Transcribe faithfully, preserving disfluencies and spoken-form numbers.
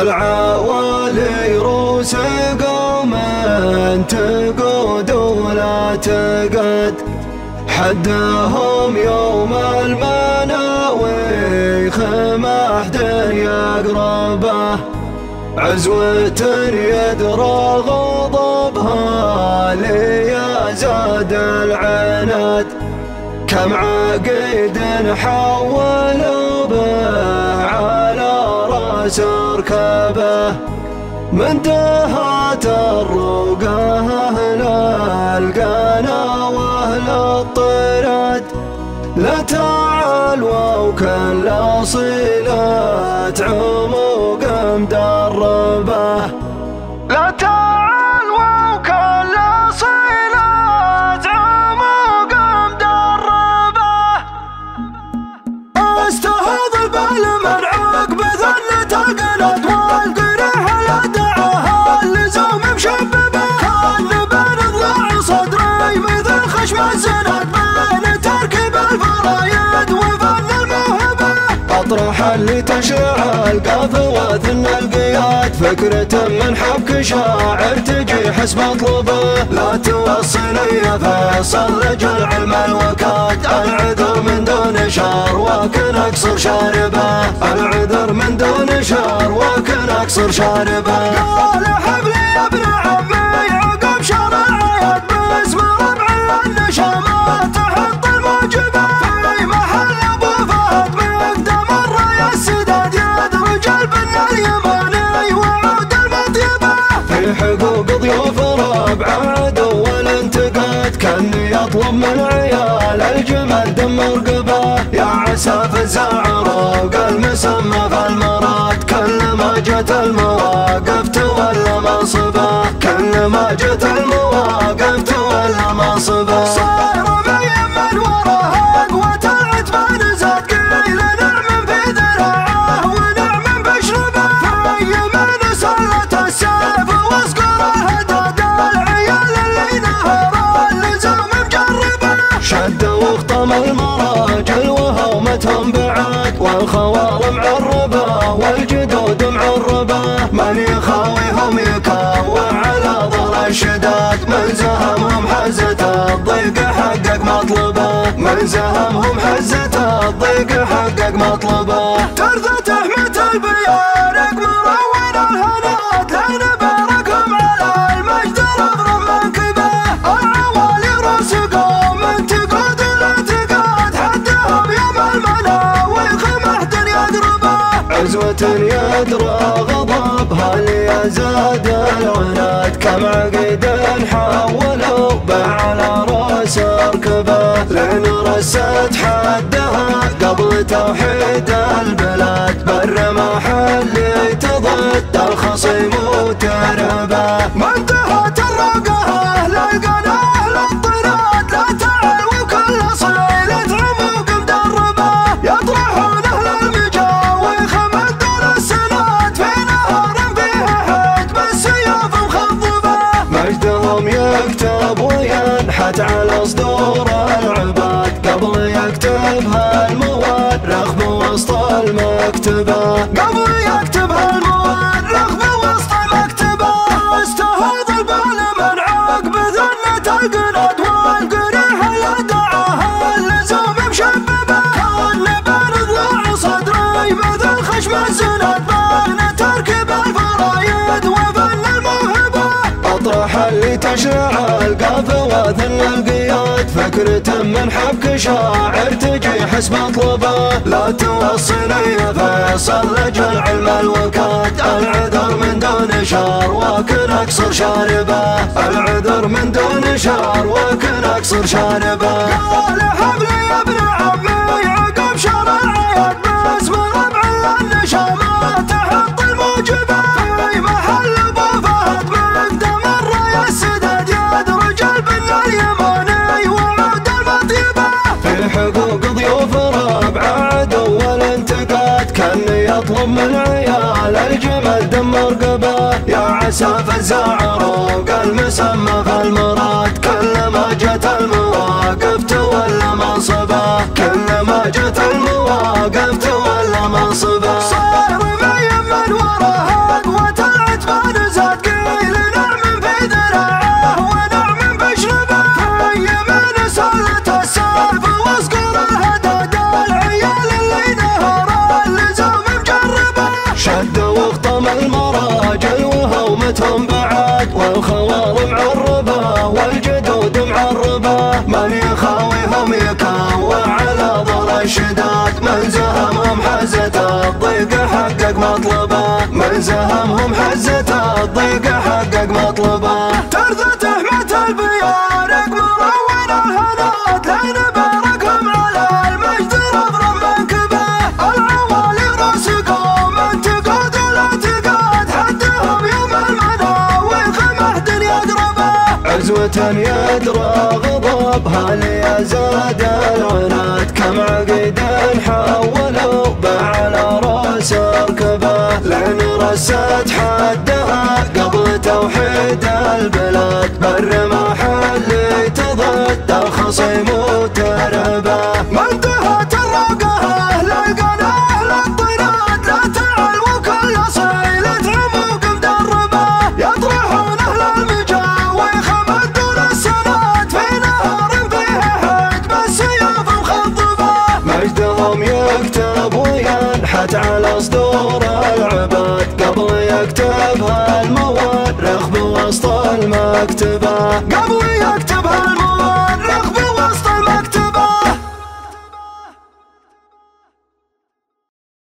العوالي روس قوما تقود ولا تقد، حدهم يوم المناويخ ما حد يقربه، عزوة يدرى غضبها ليزاد العناد، كم عقيد حولوا به على راس ركبه، من دهاة الروقه أهل القنا وأهل الطراد، لا تعالوا كلا صلة عموق مدربه، لا تعالوا كلا صلة عموق مدربه، استهضب المرعوق بذلة القلد والقرح، لا دعاها اللزوم مشببه، كان بين ضلع صدري مثل خشم الزند، بين تركيب الفرايد وفن الموهبه، اطرح اللي تشع القاف وثن القياد، فكرة من حبك شاعر تجي حسب مطلبه، لا توصلي يا فيصل رجل علم الوكاد، العذر من دون شار وكن اقصر شاربه، العذر من دون شار وكن اقصر شاربه، قال حب لي ابن عمي عقب شر العيد، باسم ربعي النشامات تحط الموجبه، في محل ابو فهد مقدم الري السداد، يدرج البن اليماني وعود المطيبه، في حقوق ضيوف ربعه عدو الانتقاد، كاني اطلب من عيال الجمل دم ورقبه، يا عسى في الزعروق المسمى في المراد، كلما جت المواقف تولى منصبه، كلما جت المواقف تولى منصبه، صار ميمن وراها قوة العتبان زاد، قيل نعم في ذراعه ونعم بشربه، في يمين سلت السيف واسقر الهداد، العيال اللي نهر اللزوم مجربه، شدوا وخطم المراجل وهومتهم بعاد، والخوال معربه والجدود معربه، من يخاويهم يكوع على ظهر الشداد، من زهمهم حزته الضيق حقق مطلبه، من زهمهم حزته الضيق حقق مطلبه، ترثت احمد البيارق مروين الهنات، لين باركهم على المجد اضرب منكبه، العوالي راس قوم تقود الانتقاد، حدهم يم المناويخ ما حد يقربه، عزوة يدرى غضبها ليزاد العناد، كم عقيد حولوا به على راس ركبه، لين رست حدها قبل توحيد البلاد، بالرماح اللي تضد الخصيم وترهبه، من دهاة الروقه أهل القنا أهل الطراد، لا تعالوا كل صيلة عموق مدربه، يطرحون أهل المجاويخ من دون السناد، في نهر فيه حد بالسيوف مخضبه، مجدهم يكتب وينحت على صدور العباد، قبل يكتبها المواد رغب وسط المكتبة، قبل يكتبها المواد رغب وسط المكتبة، استهضب المنعوق بذلة القلد والقريح، لا دعاها اللزوم مشببة، كان بين ضلع صدري مثل خشم الزند، بين تركيب الفرايد وفن الموهبة، اطرح اللي تشع القاف وثن القياد، فكرة من حبك شاعر تجي حسب مطلبه، لا توصلي يا فيصل رجل علم الوكاد، العذر من دون شار وكن اقصر شاربه، العذر من دون شار وكن اقصر شاربه، قال حب لي ابن عمي عقب شر العيد، باسم ربعي النشامات تحط الموجبه، في محل ابو فهد مقدم الري السداد، يدرج البن اليماني وعود المطيبه، في حقوق ضيوف ربعه عدو الانتقاد، كاني اطلب من عيال الجمل دم ورقبه، يا عسى في الزعروق المسمى في المراد، كلما جت المواقف تولى منصبه، كلما جت المواقف تولى منصبه، صار ميمن وراها حياتهم بعد، والخوال معربة والجدود معربة، من يخاويهم يكوى على ضل الشداد، من زهمهم حزته الضيق حقق مطلبه، من زهمهم حزته الضيق حقق مطلبه، ترثته متى البيان اقبل اول الهنات، لين باركهم على المجد اضرب من كبه، العوالي راسكم من تقاد الاعتقاد، حدهم يوم المنى والخمح دنيا اقربه، عزوة يدرى غضبها ليزاد العناد، كم عقيد حولوا باع على راس اركبه، لين رست حدها قبل توحيد البلاد، بالرماح اللي تضد الخصيم وترهبه، من دهاة الروقه اهل القنا اهل الطناد، لا تعل وكل صيلة عموق مدربه، يطرحون اهل المجاوي خمد دون السناد، في نهر فيه حجب السيوف مخضبه، مجدهم يكتب وينحت على صدور العباد، قبل يكتبها المواد رخب وسط المكتب.